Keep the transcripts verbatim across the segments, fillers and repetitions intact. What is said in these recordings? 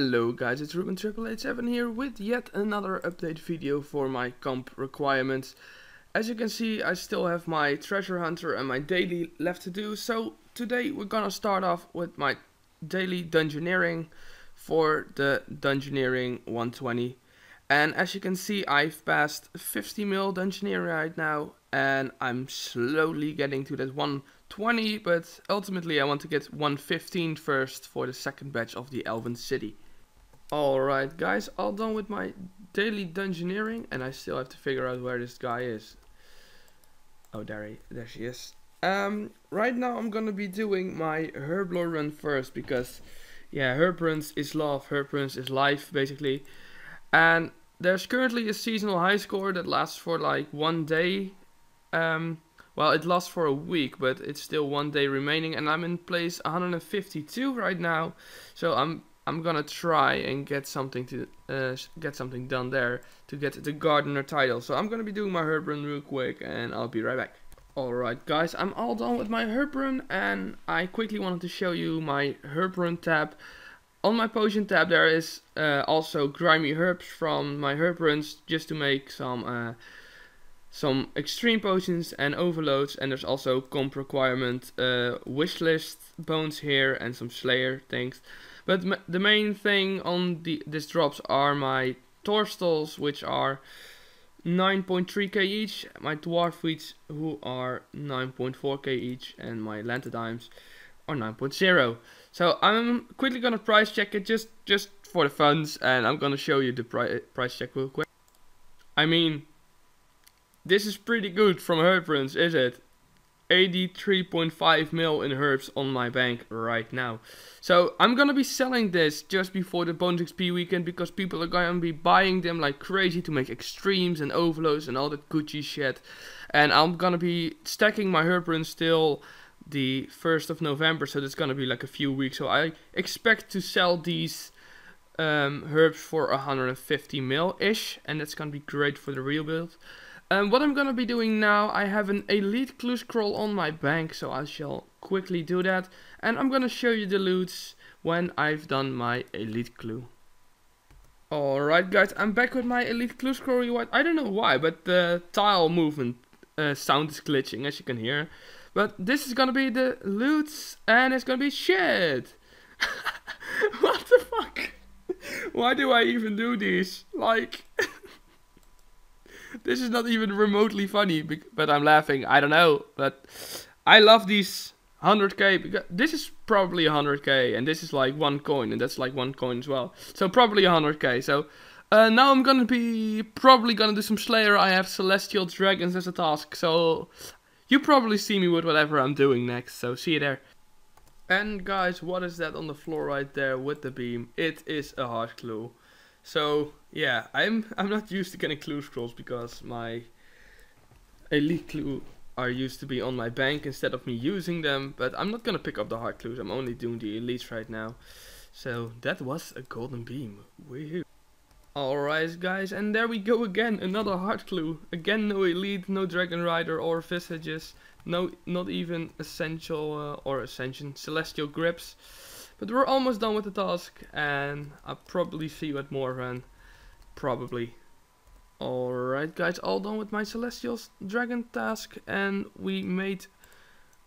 Hello guys, it's Ruben eight eight seven here with yet another update video for my comp requirements. As you can see, I still have my treasure hunter and my daily left to do, so today we're gonna start off with my daily dungeoneering for the dungeoneering one twenty. And as you can see, I've passed fifty mil dungeoneering right now, and I'm slowly getting to that one twenty, but ultimately I want to get one fifteen first for the second batch of the Elven City. Alright guys, all done with my daily dungeoneering, and I still have to figure out where this guy is. Oh, there, he, there she is. Um, right now I'm gonna be doing my herblore run first, because yeah, Herb Prince is love, Herb Prince is life basically. And there's currently a seasonal high score that lasts for like one day. Um, well, it lasts for a week, but it's still one day remaining, and I'm in place one fifty-two right now. So I'm I'm gonna try and get something to uh, get something done there to get the gardener title. So I'm gonna be doing my herb run real quick, and I'll be right back. Alright guys, I'm all done with my herb run, and I quickly wanted to show you my herb run tab. On my potion tab there is uh, also grimy herbs from my herb runs, just to make some uh, some extreme potions and overloads, and there's also comp requirement uh, wishlist bones here and some slayer things. But m the main thing on the this drops are my torstals, which are nine point three K each, my dwarfweeds, who are nine point four K each, and my lanta dimes are nine point zero. So I'm quickly gonna price check it just just for the funs, and I'm gonna show you the pri price check real quick. I mean, this is pretty good from Herb Prince, is it? eighty-three point five mil in herbs on my bank right now. So I'm gonna be selling this just before the bonus X P weekend, because people are gonna be buying them like crazy to make extremes and overloads and all that Gucci shit. And I'm gonna be stacking my Herb Prince still the first of November, so that's gonna be like a few weeks. So I expect to sell these um, herbs for one fifty mil ish, and that's gonna be great for the rebuild. Um, what I'm gonna be doing now, I have an elite clue scroll on my bank, so I shall quickly do that, and I'm gonna show you the loots when I've done my elite clue. Alright guys, I'm back with my elite clue scroll reward. I don't know why, but the tile movement uh, sound is glitching, as you can hear. But this is gonna be the loots, and it's gonna be shit! What the fuck? Why do I even do these? Like, this is not even remotely funny, but I'm laughing, I don't know. But I love these one hundred K, because this is probably one hundred K, and this is like one coin, and that's like one coin as well. So probably one hundred K, so uh, now I'm gonna be, probably gonna do some Slayer. I have Celestial Dragons as a task, so you probably see me with whatever I'm doing next, so see you there. And guys, what is that on the floor right there with the beam? It is a hard clue. So yeah, I'm I'm not used to getting clue scrolls, because my elite clue are used to be on my bank instead of me using them. But I'm not gonna pick up the hard clues. I'm only doing the elites right now. So that was a golden beam. Woohoo! Alright guys, and there we go again, another hard clue. Again, no elite, no dragon rider or visages, no, not even essential uh, or ascension, celestial grips. But we're almost done with the task, and I'll probably see you at more run, probably. Alright guys, all done with my celestial dragon task, and we made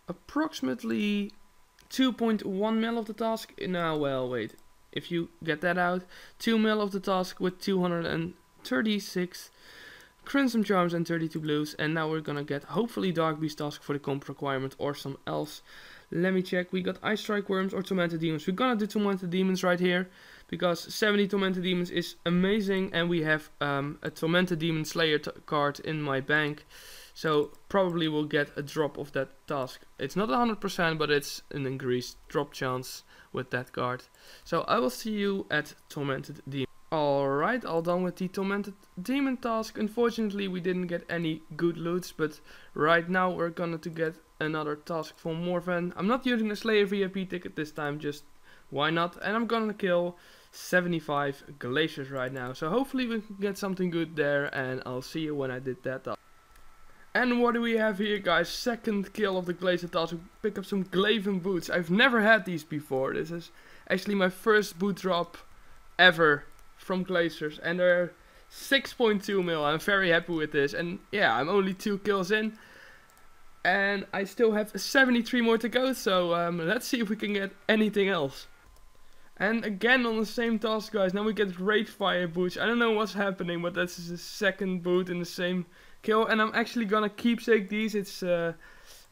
approximately two point one mil of the task. Now, well, wait. If you get that out, two mil of the task with two hundred thirty-six Crimson Charms and thirty-two blues. And now we're gonna get hopefully Dark Beast task for the comp requirement or some else. Let me check. We got Ice Strike Worms or Tormented Demons. We're gonna do Tormented Demons right here, because seventy Tormented Demons is amazing, and we have um, a Tormented Demon Slayer card in my bank. So probably we'll get a drop of that task. It's not one hundred percent, but it's an increased drop chance with that card. So I will see you at Tormented Demon. Alright, all done with the Tormented Demon task. Unfortunately, we didn't get any good loots, but right now we're gonna to get another task for Morven. I'm not using the Slayer V I P ticket this time, just why not? And I'm gonna kill seventy-five Glaciers right now. So hopefully we can get something good there, and I'll see you when I did that task. And what do we have here, guys? Second kill of the Glacier task. We pick up some Glaiven boots. I've never had these before. This is actually my first boot drop ever from Glazers, and they're six point two mil. I'm very happy with this, and yeah, I'm only two kills in, and I still have seventy-three more to go, so um, let's see if we can get anything else. And again on the same task, guys, now we get ragefire boots. I don't know what's happening, but that's the second boot in the same kill, and I'm actually gonna keepsake these. It's uh,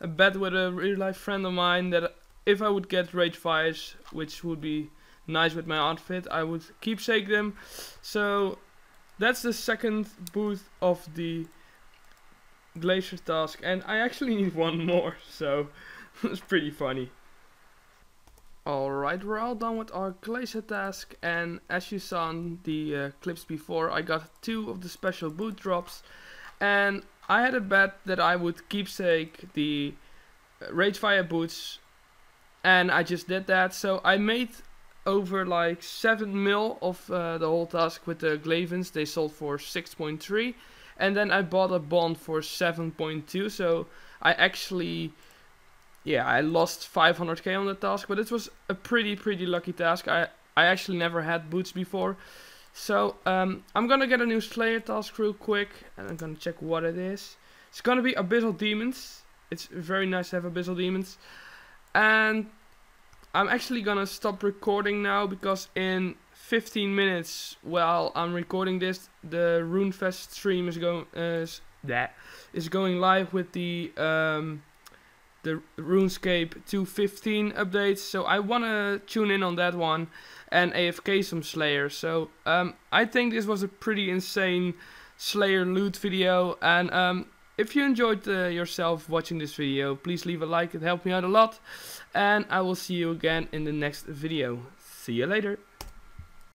a bet with a real life friend of mine that if I would get ragefires, which would be nice with my outfit, I would keepsake them. So that's the second boot of the Glacier task, and I actually need one more, so it's pretty funny. Alright, we're all done with our Glacier task, and as you saw on the uh, clips before, I got two of the special boot drops, and I had a bet that I would keepsake the uh, Ragefire boots, and I just did that. So I made over like seven mil of uh, the whole task with the Glaivens. They sold for six point three, and then I bought a bond for seven point two, so I actually, yeah, I lost five hundred K on the task, but it was a pretty, pretty lucky task. I, I actually never had boots before. So, um, I'm gonna get a new Slayer task real quick, and I'm gonna check what it is. It's gonna be Abyssal Demons. It's very nice to have Abyssal Demons. And I'm actually gonna stop recording now, because in fifteen minutes, while I'm recording this, the Runefest stream is going uh, is, is going live with the um, the RuneScape two fifteen updates. So I wanna tune in on that one and A F K some Slayers. So um, I think this was a pretty insane Slayer loot video, and um, if you enjoyed uh, yourself watching this video, please leave a like. It helped me out a lot, and I will see you again in the next video. See you later.